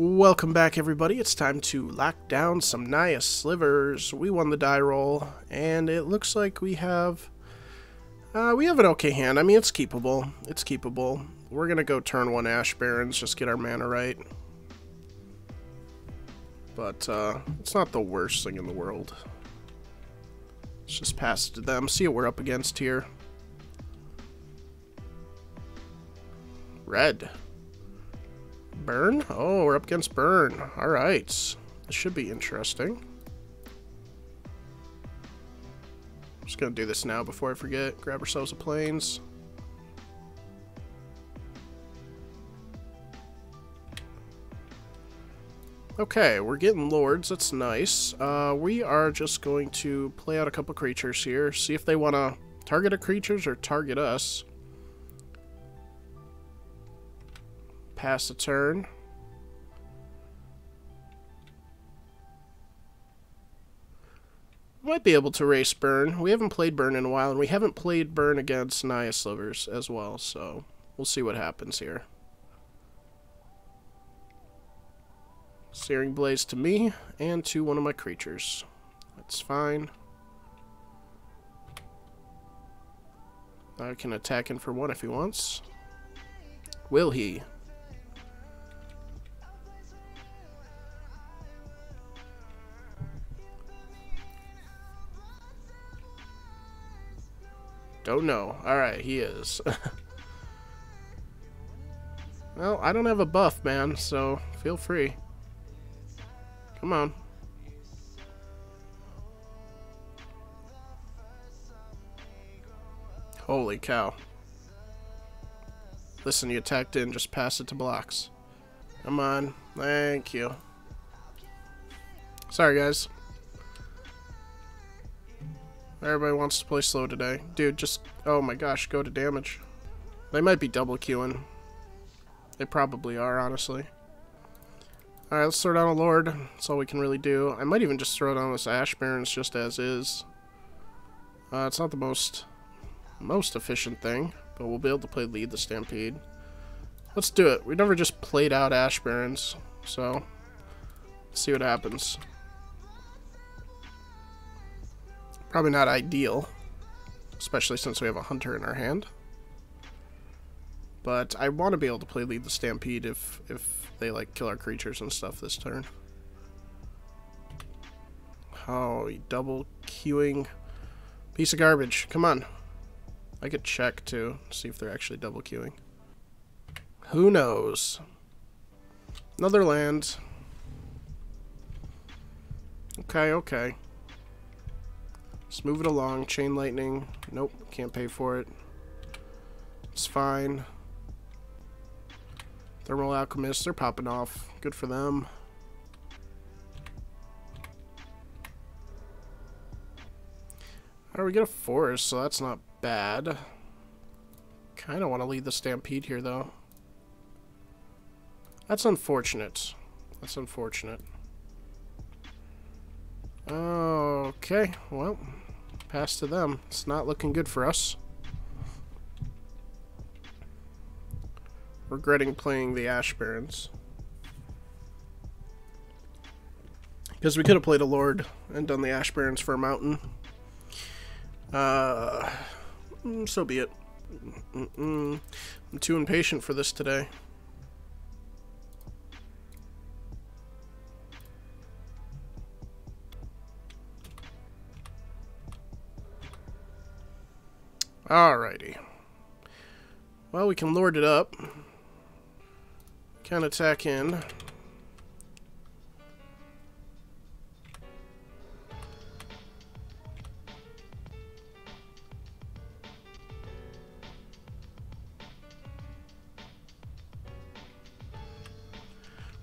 Welcome back, everybody. It's time to lock down some Naya Slivers. We won the die roll, and it looks like we have an okay hand. I mean, it's keepable. It's keepable. We're gonna go turn one Ash Barrens, just get our mana right. But it's not the worst thing in the world. Let's just pass it to them. See what we're up against here. Red. Burn? Oh, we're up against Burn. Alright. This should be interesting. I'm just going to do this now before I forget. Grab ourselves a plains. Okay, we're getting lords. That's nice. We are just going to play out a couple creatures here. See if they want to target our creatures or target us. Pass the turn. Might be able to race Burn. We haven't played Burn in a while, and we haven't played Burn against Naya Slivers as well, so we'll see what happens here. Searing Blaze to me and to one of my creatures. That's fine. I can attack him for one if he wants. Will he? Don't know. Alright, he is. Well, I don't have a buff, man, so feel free. Come on. Holy cow. Listen, you attacked in, just pass it to blocks. Come on. Thank you. Sorry, guys. Everybody wants to play slow today. Dude, just... Oh my gosh, go to damage. They might be double queuing. They probably are, honestly. Alright, let's throw down a lord. That's all we can really do. I might even just throw down this Ash Barrens just as is. It's not the most efficient thing, but we'll be able to play Lead the Stampede. Let's do it. We never just played out Ash Barrens, so let's see what happens. Probably not ideal, especially since we have a hunter in our hand. But I want to be able to play Lead the Stampede if they like kill our creatures and stuff this turn. Oh, double queuing piece of garbage. Come on. I could check too, see if they're actually double queuing. Who knows? Another land. Okay, okay. Let's move it along. Chain Lightning. Nope, can't pay for it. It's fine. Thermal Alchemist, they're popping off. Good for them. Alright, we get a forest, so that's not bad. Kind of want to lead the Stampede here, though. That's unfortunate. That's unfortunate. Okay, well, pass to them. It's not looking good for us. Regretting playing the Ash Barrens. Because we could have played a Lord and done the Ash Barrens for a Mountain. So be it. I'm too impatient for this today. Alrighty. Well, we can lord it up. Can attack in.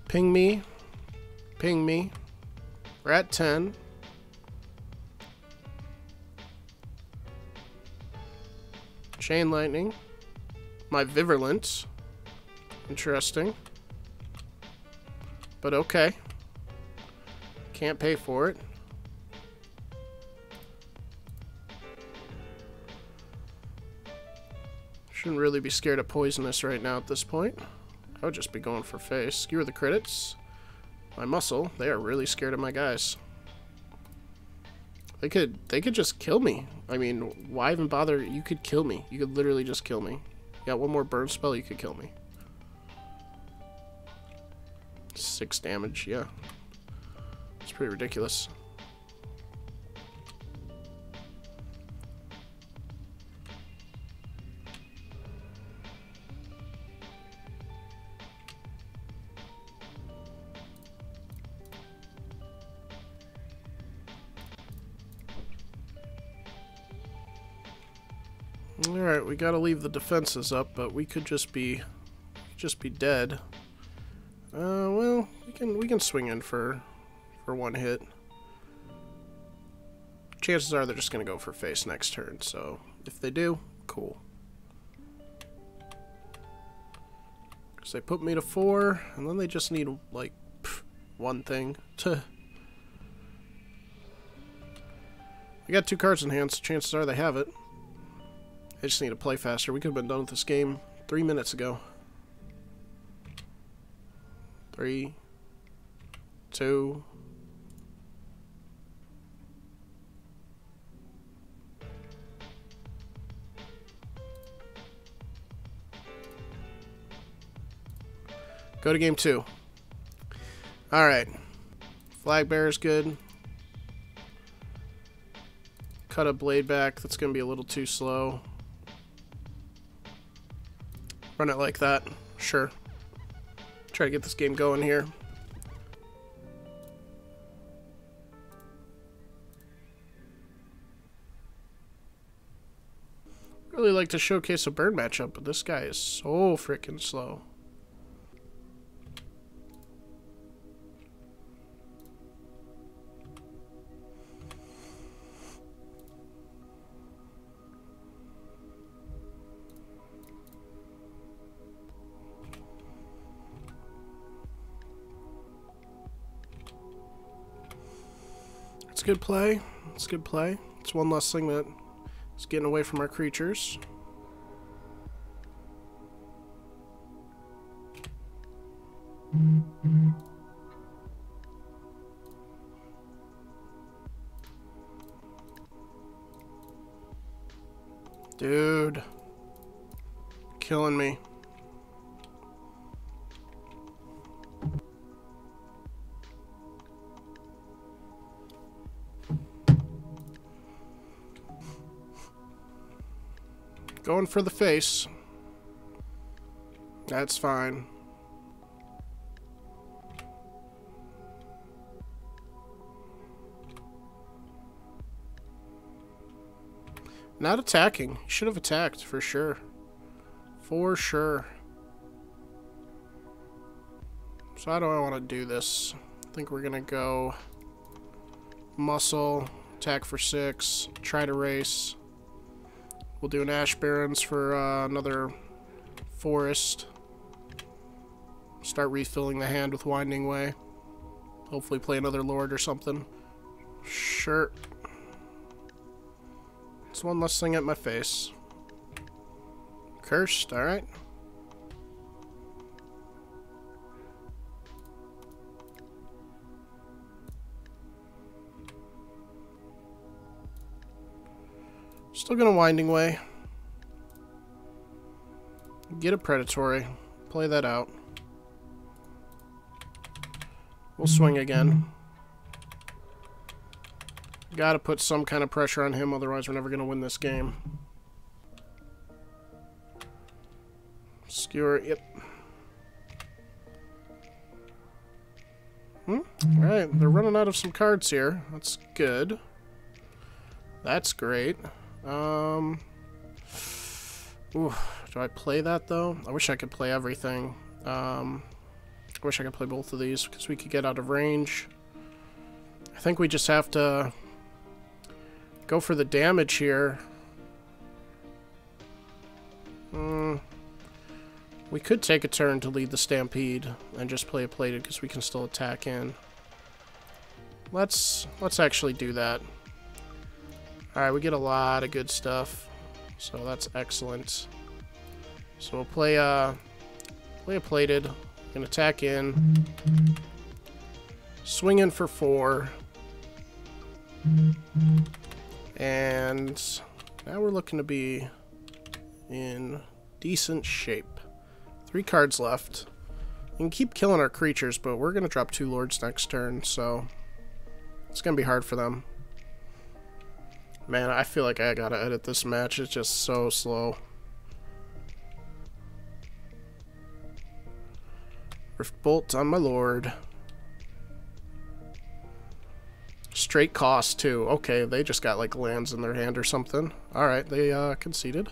Ping me. Ping me. We're at 10. Chain Lightning. My Viverlint. Interesting. But okay. Can't pay for it. Shouldn't really be scared of poisonous right now at this point. I would just be going for face. Skewer the Credits. my muscle. They are really scared of my guys. They could just kill me. I mean, why even bother? You could kill me. You could literally just kill me. You got one more burn spell, you could kill me. 6 damage, yeah. It's pretty ridiculous. Alright, we gotta leave the defenses up, but we could just be dead. Well, we can swing in for one hit. Chances are they're just gonna go for face next turn, so if they do, cool. 'Cause they put me to 4, and then they just need, like, one thing. We got 2 cards in hand, so chances are they have it. I just need to play faster. We could have been done with this game 3 minutes ago. 3, 2. Go to game 2. Alright. Flag bearer's good. Cut a blade back. That's going to be a little too slow. Run it like that. Sure. Try to get this game going here. Really like to showcase a burn matchup, but this guy is so freaking slow. Good play. It's good play. It's one less thing that is getting away from our creatures. Dude. Killing me. Going for the face. That's fine. Not attacking. You should have attacked for sure. For sure. So how do I want to do this? I think we're gonna go muscle, attack for 6, try to race. We'll do an Ash Barrens for another forest. Start refilling the hand with Winding Way. Hopefully play another Lord or something. Sure. It's one less thing at my face. Cursed, alright. Still gonna Winding Way. Get a Predatory. Play that out. We'll swing again. Gotta put some kind of pressure on him, otherwise we're never gonna win this game. Skewer, yep. Alright, they're running out of some cards here. That's good. That's great. Ooh, do I play that though? I wish I could play everything. I wish I could play both of these because we could get out of range. I think we just have to go for the damage here. We could take a turn to lead the Stampede and just play a Plated because we can still attack in. Let's actually do that. Alright, we get a lot of good stuff, so that's excellent. So we'll play a Plated, we can attack in, Swinging for 4. And now we're looking to be in decent shape. 3 cards left. We can keep killing our creatures, but we're going to drop 2 lords next turn, so it's going to be hard for them. Man, I feel like I gotta edit this match. It's just so slow. Rift Bolt on my lord. Straight cost, too. Okay, they just got, like, lands in their hand or something. Alright, they conceded.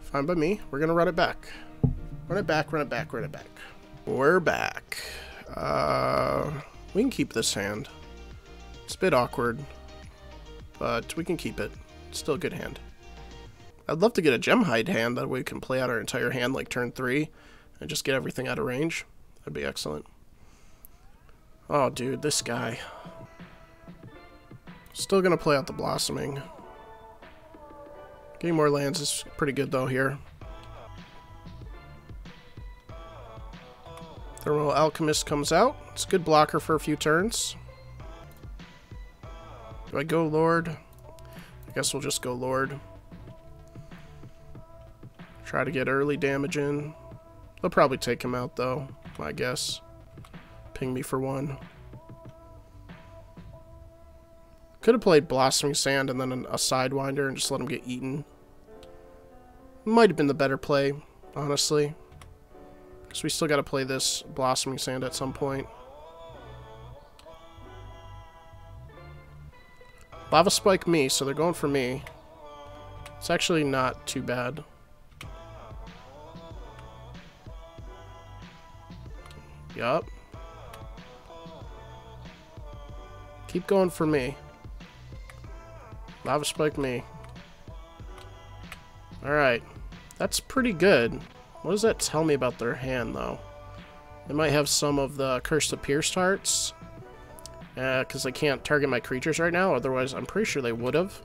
Fine by me. We're gonna run it back. Run it back, run it back, run it back. We're back. We can keep this hand. It's a bit awkward, but we can keep it. Still a good hand. I'd love to get a Gemhide hand. That way we can play out our entire hand like turn 3 and just get everything out of range. That'd be excellent. Oh, dude, this guy. Still going to play out the Blossoming. Getting more lands is pretty good, though, here. Thermal Alchemist comes out. It's a good blocker for a few turns. Do I go Lord? I guess we'll just go Lord. Try to get early damage in. They'll probably take him out though, I guess. Ping me for 1. Could have played Blossoming Sand and then a Sidewinder and just let him get eaten. Might have been the better play, honestly. Because we still got to play this Blossoming Sand at some point. Lava Spike me, so they're going for me. It's actually not too bad. Yup. Keep going for me. Lava Spike me. Alright. That's pretty good. What does that tell me about their hand, though? They might have some of the Curse of Pierced Hearts. Because I can't target my creatures right now, otherwise I'm pretty sure they would have.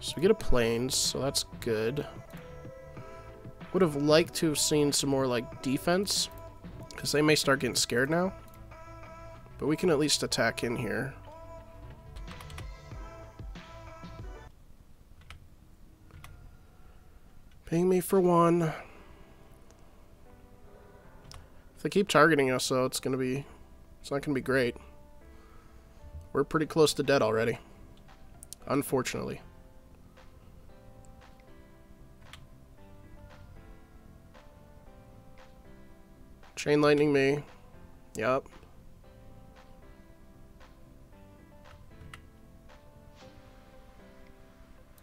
So we get a Plains, so that's good. Would have liked to have seen some more, like, defense, because they may start getting scared now. But we can at least attack in here. Ping me for 1. If they keep targeting us, though, it's going to be... It's not going to be great. We're pretty close to dead already. Unfortunately. Chain Lightning me. Yup.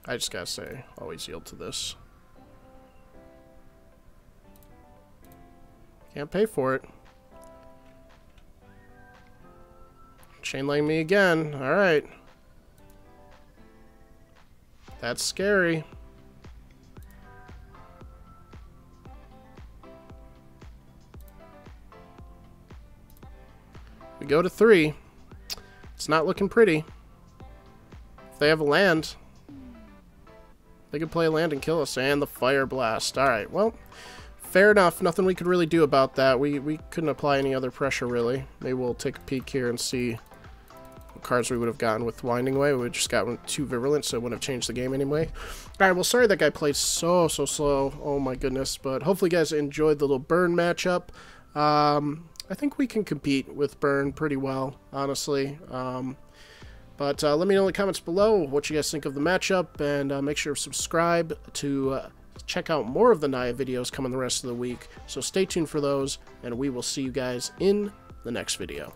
I just gotta say, always yield to this. Can't pay for it. Chain Lightning me again. Alright. That's scary. We go to 3. It's not looking pretty. If they have a land, they could play a land and kill us. And the Fire Blast. Alright, well, fair enough. Nothing we could really do about that. We couldn't apply any other pressure, really. Maybe we'll take a peek here and see cards we would have gotten with Winding Way. We just got 2 Viverlint, so it wouldn't have changed the game anyway. Alright, well, sorry that guy played so slow. Oh my goodness. But hopefully you guys enjoyed the little Burn matchup. I think we can compete with Burn pretty well, honestly. But let me know in the comments below what you guys think of the matchup, and make sure to subscribe to check out more of the Naya videos coming the rest of the week. So stay tuned for those, and we will see you guys in the next video.